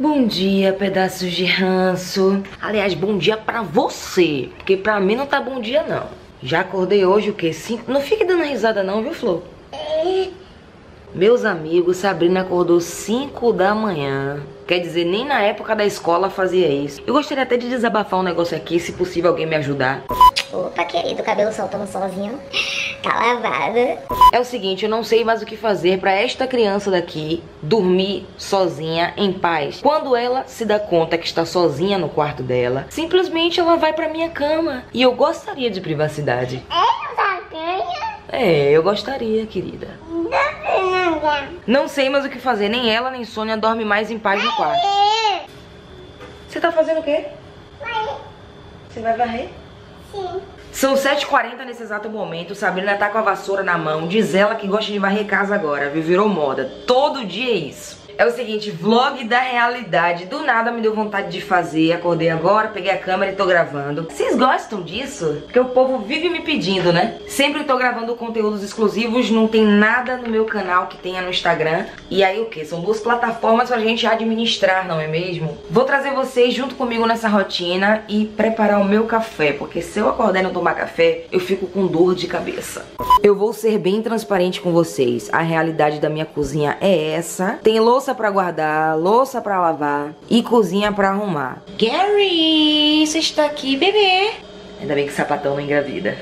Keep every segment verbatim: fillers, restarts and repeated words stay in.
Bom dia, pedaços de ranço. Aliás, bom dia pra você, porque pra mim não tá bom dia, não. Já acordei hoje, o quê? Cinco... Não fique dando risada não, viu, Flor? Meus amigos, Sabrina acordou cinco da manhã. Quer dizer, nem na época da escola fazia isso. Eu gostaria até de desabafar um negócio aqui, se possível alguém me ajudar. Opa, querido, o cabelo soltando sozinho. Tá lavada. É o seguinte, eu não sei mais o que fazer pra esta criança daqui dormir sozinha em paz. Quando ela se dá conta que está sozinha no quarto dela, simplesmente ela vai pra minha cama. E eu gostaria de privacidade. É, bacana. É, eu gostaria, querida. Não sei mais o que fazer. Nem ela, nem Sônia dorme mais em paz no quarto. Você tá fazendo o quê? Vai. Você vai varrer? Sim. São sete e quarenta nesse exato momento. Sabrina tá com a vassoura na mão. Diz ela que gosta de varrer casa agora, viu? Virou moda. Todo dia é isso. É o seguinte, vlog da realidade. Do nada me deu vontade de fazer. Acordei agora, peguei a câmera e tô gravando. Vocês gostam disso? Porque o povo vive me pedindo, né? Sempre tô gravando conteúdos exclusivos. Não tem nada no meu canal que tenha no Instagram. E aí o que? São duas plataformas pra gente administrar, não é mesmo? Vou trazer vocês junto comigo nessa rotina e preparar o meu café. Porque se eu acordar e não tomar café, eu fico com dor de cabeça. Eu vou ser bem transparente com vocês. A realidade da minha cozinha é essa. Tem louça pra guardar, louça pra lavar e cozinha pra arrumar. Gary, você está aqui, bebê? Ainda bem que o sapatão não engravida.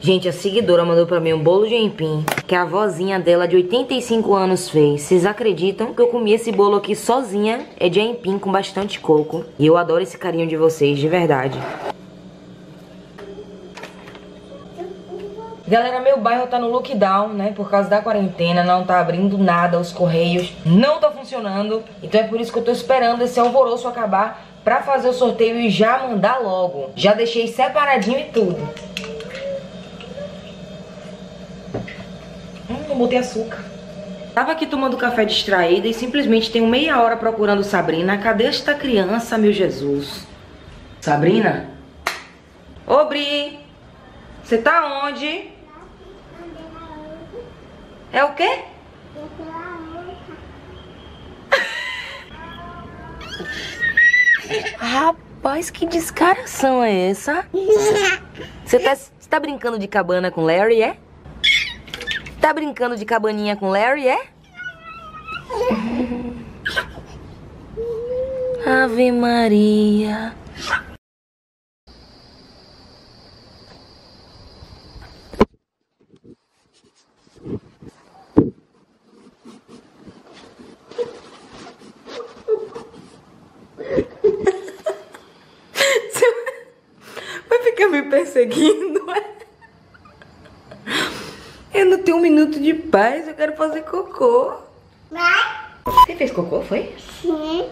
Gente, a seguidora mandou pra mim um bolo de aipim que a vozinha dela de oitenta e cinco anos fez. Vocês acreditam que eu comi esse bolo aqui sozinha? É de aipim com bastante coco. E eu adoro esse carinho de vocês, de verdade. Galera, meu bairro tá no lockdown, né? Por causa da quarentena, não tá abrindo nada, os correios não tá funcionando. Então é por isso que eu tô esperando esse alvoroço acabar pra fazer o sorteio e já mandar logo. Já deixei separadinho e tudo. Não botei açúcar. Tava aqui tomando café distraída e simplesmente tenho meia hora procurando Sabrina. Cadê esta criança, meu Jesus? Sabrina? Ô, Bri! Você tá onde? É o quê? Rapaz, que descaração é essa? Você tá, tá brincando de cabana com Larry, é? Tá brincando de cabaninha com Larry, é? Ave Maria. Você vai ficar me perseguindo, é? Eu não tenho um minuto de paz, eu quero fazer cocô. Vai. Você fez cocô, foi? Sim.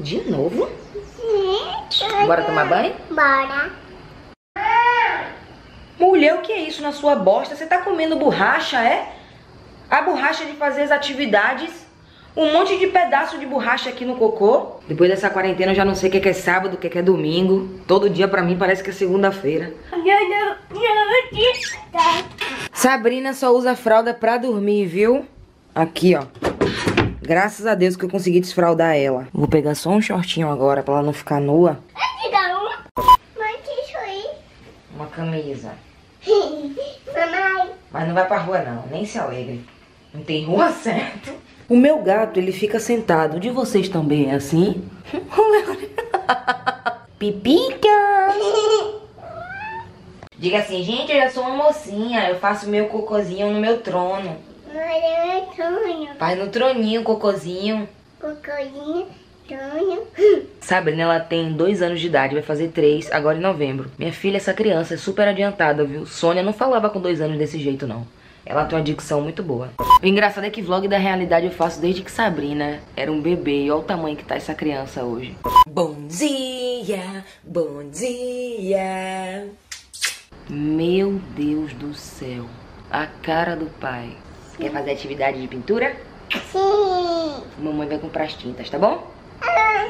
De novo? Sim. Bora tomar banho? Bora. Mulher, o que é isso na sua bosta? Você tá comendo borracha, é? A borracha de fazer as atividades. Um monte de pedaço de borracha aqui no cocô. Depois dessa quarentena eu já não sei o que é sábado, o que é domingo. Todo dia pra mim parece que é segunda-feira. Sabrina só usa fralda pra dormir, viu? Aqui, ó. Graças a Deus que eu consegui desfraldar ela. Vou pegar só um shortinho agora pra ela não ficar nua. Mãe, que isso aí? Uma camisa. Mamãe. Mas não vai pra rua não, nem se alegre. Não tem rua certo. O meu gato, ele fica sentado. De vocês também é assim? Pipica! Diga assim, gente, eu já sou uma mocinha, eu faço meu cocôzinho no meu trono. Mas é meu trono. Faz no troninho, cocôzinho. Cocôzinho, trono. Sabrina, ela tem dois anos de idade, vai fazer três, agora em novembro. Minha filha, essa criança é super adiantada, viu? Sônia não falava com dois anos desse jeito, não. Ela tem uma dicção muito boa. O engraçado é que vlog da realidade eu faço desde que Sabrina era um bebê. E olha o tamanho que tá essa criança hoje. Bom dia, bom dia. Meu Deus do céu. A cara do pai. Sim. Quer fazer atividade de pintura? Sim. Mamãe vai comprar as tintas, tá bom? Ai.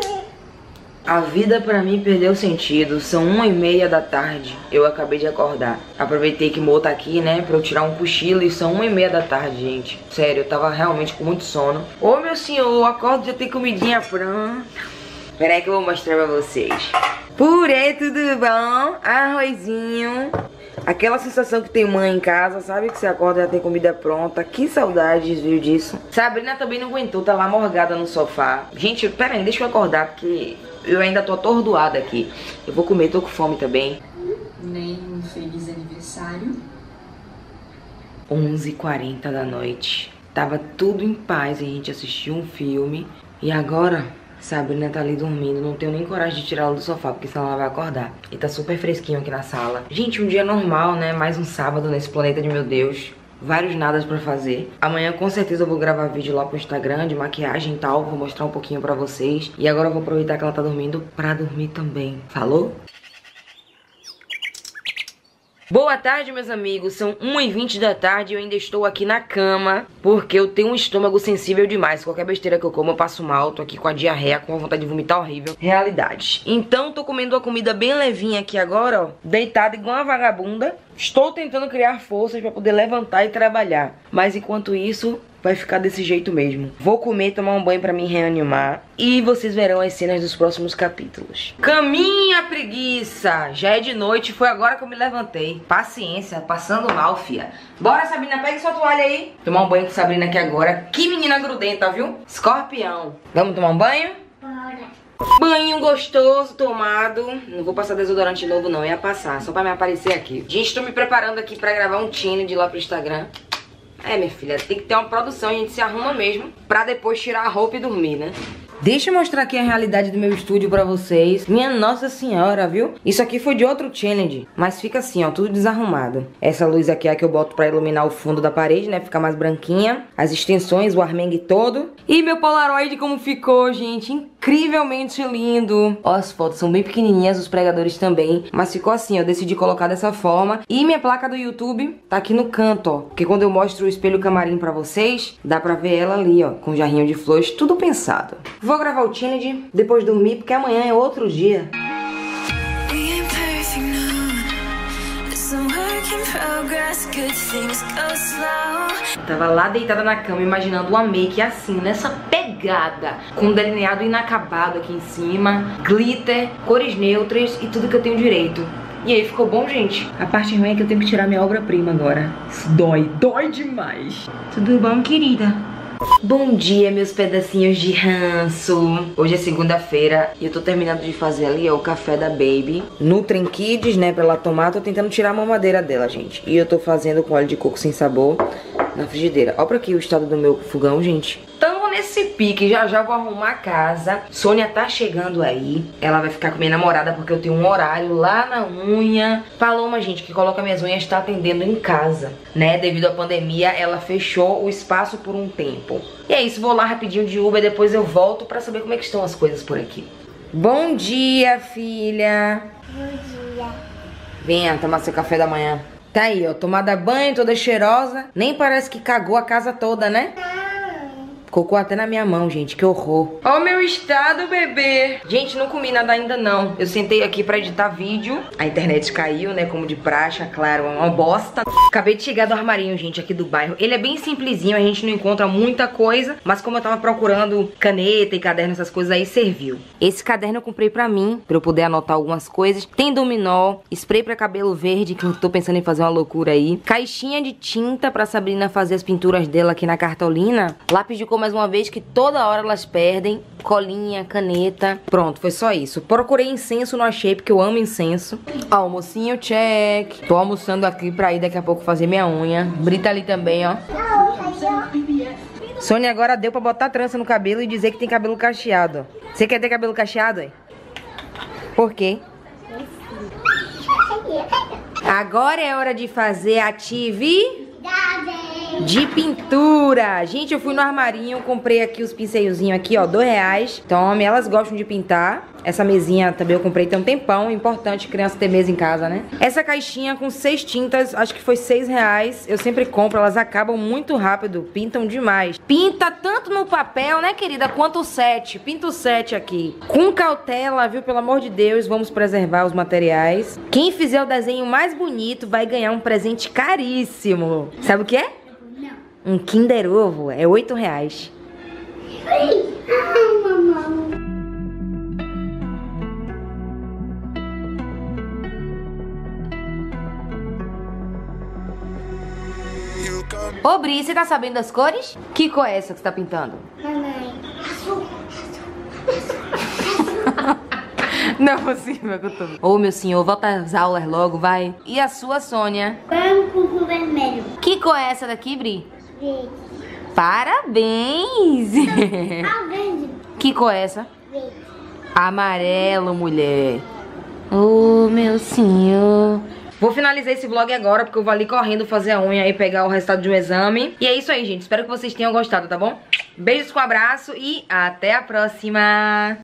A vida pra mim perdeu sentido. São uma e meia da tarde. Eu acabei de acordar. Aproveitei que Mo tá aqui, né, pra eu tirar um cochilo. E são uma e meia da tarde, gente. Sério, eu tava realmente com muito sono. Ô, meu senhor, acordo, já tem comidinha pronta. Peraí que eu vou mostrar pra vocês. Purê, tudo bom? Arrozinho. Aquela sensação que tem mãe em casa, sabe? Que você acorda e já tem comida pronta. Que saudades, viu, disso. Sabrina também não aguentou, tá lá morgada no sofá. Gente, pera aí, deixa eu acordar, porque eu ainda tô atordoada aqui. Eu vou comer, tô com fome também. Nem um feliz aniversário. onze e quarenta da noite. Tava tudo em paz, a gente assistiu um filme. E agora, Sabrina tá ali dormindo. Não tenho nem coragem de tirá-la do sofá, porque senão ela vai acordar. E tá super fresquinho aqui na sala. Gente, um dia normal, né? Mais um sábado nesse planeta de meu Deus. Vários nadas pra fazer. Amanhã com certeza eu vou gravar vídeo lá pro Instagram de maquiagem e tal. Vou mostrar um pouquinho pra vocês. E agora eu vou aproveitar que ela tá dormindo pra dormir também. Falou? Boa tarde, meus amigos. São uma e vinte da tarde e eu ainda estou aqui na cama porque eu tenho um estômago sensível demais. Qualquer besteira que eu como eu passo mal. Tô aqui com a diarreia, com a vontade de vomitar horrível. Realidade. Então tô comendo uma comida bem levinha aqui agora, ó. Deitada igual uma vagabunda. Estou tentando criar forças pra poder levantar e trabalhar. Mas enquanto isso, vai ficar desse jeito mesmo. Vou comer, tomar um banho pra me reanimar. E vocês verão as cenas dos próximos capítulos. Caminha, preguiça! Já é de noite, foi agora que eu me levantei. Paciência, passando mal, fia. Bora, Sabrina, pega sua toalha aí. Tomar um banho com Sabrina aqui agora. Que menina grudenta, viu? Escorpião. Vamos tomar um banho? Bora. Banho gostoso tomado. Não vou passar desodorante novo não, ia passar só pra me aparecer aqui. Gente, tô me preparando aqui pra gravar um tino de lá pro Instagram. É, minha filha, tem que ter uma produção, a gente se arruma mesmo pra depois tirar a roupa e dormir, né? Deixa eu mostrar aqui a realidade do meu estúdio pra vocês. Minha nossa senhora, viu? Isso aqui foi de outro challenge, mas fica assim, ó, tudo desarrumado. Essa luz aqui é a que eu boto pra iluminar o fundo da parede, né? Ficar mais branquinha. As extensões, o armengue todo. E meu Polaroid como ficou, gente. Incrivelmente lindo. Ó, as fotos são bem pequenininhas, os pregadores também. Mas ficou assim, eu decidi colocar dessa forma. E minha placa do YouTube tá aqui no canto, ó. Porque quando eu mostro o espelho camarim pra vocês, dá pra ver ela ali, ó. Com jarrinho de flores, tudo pensado. Vou gravar o challenge, depois dormir, porque amanhã é outro dia. Tava lá deitada na cama, imaginando uma make assim, nessa pegada, com um delineado inacabado aqui em cima, glitter, cores neutras e tudo que eu tenho direito. E aí, ficou bom, gente? A parte ruim é que eu tenho que tirar minha obra-prima agora. Isso dói, dói demais. Tudo bom, querida? Bom dia, meus pedacinhos de ranço. Hoje é segunda-feira e eu tô terminando de fazer ali, ó, o café da Baby Nutren Kids, né, pra ela tomar. Tô tentando tirar a mamadeira dela, gente. E eu tô fazendo com óleo de coco sem sabor na frigideira. Olha pra aqui o estado do meu fogão, gente. Tamo nesse pique, já já vou arrumar a casa. Sônia tá chegando aí. Ela vai ficar com minha namorada porque eu tenho um horário lá na unha. Paloma, gente, que coloca minhas unhas, tá atendendo em casa, né? Devido à pandemia, ela fechou o espaço por um tempo. E é isso, vou lá rapidinho de Uber, depois eu volto pra saber como é que estão as coisas por aqui. Bom dia, filha. Bom dia. Venha tomar seu café da manhã. Tá aí, ó, tomada banho, toda cheirosa. Nem parece que cagou a casa toda, né? Cocô até na minha mão, gente, que horror. Ó o meu estado, bebê. Gente, não comi nada ainda não. Eu sentei aqui pra editar vídeo. A internet caiu, né, como de praxe, claro, uma bosta. Acabei de chegar do armarinho, gente, aqui do bairro. Ele é bem simplesinho, a gente não encontra muita coisa. Mas como eu tava procurando caneta e caderno, essas coisas aí, serviu. Esse caderno eu comprei pra mim, pra eu poder anotar algumas coisas. Tem dominó, spray pra cabelo verde, que eu tô pensando em fazer uma loucura aí. Caixinha de tinta pra Sabrina fazer as pinturas dela aqui na cartolina. Lápis de cor mais uma vez, que toda hora elas perdem. Colinha, caneta. Pronto, foi só isso. Procurei incenso, não achei, porque eu amo incenso. Almocinho, check. Tô almoçando aqui pra ir daqui a pouco fazer minha unha. Brita ali também, ó. Sônia agora deu pra botar trança no cabelo e dizer que tem cabelo cacheado. Você quer ter cabelo cacheado, hein? Por quê? Agora é hora de fazer atividade. de pintura. Gente, eu fui no armarinho, comprei aqui os pincelzinhos aqui, ó, dois reais. Tome, elas gostam de pintar. Essa mesinha também eu comprei tem um tempão. Importante criança ter mesa em casa, né? Essa caixinha com seis tintas, acho que foi seis reais. Eu sempre compro, elas acabam muito rápido, pintam demais. Pinta tanto no papel, né, querida, quanto o sete. Pinta o sete aqui. Com cautela, viu? Pelo amor de Deus, vamos preservar os materiais. Quem fizer o desenho mais bonito vai ganhar um presente caríssimo. Sabe o que é? Não. Um Kinder Ovo, é oito reais. Ai, mamãe. Ô, Bri, você tá sabendo das cores? Que cor é essa que você tá pintando? Mamãe, azul, azul, azul. Não é possível que eu tô... Ô, meu senhor, volta às aulas logo, vai. E a sua, Sônia? Branco com vermelho. Que cor é essa daqui, Bri? Verde. Parabéns! Ah, verde. Que cor é essa? Verde. Amarelo, mulher. Ô, meu senhor... Vou finalizar esse vlog agora, porque eu vou ali correndo fazer a unha e pegar o resultado de um exame. E é isso aí, gente. Espero que vocês tenham gostado, tá bom? Beijos com abraço e até a próxima!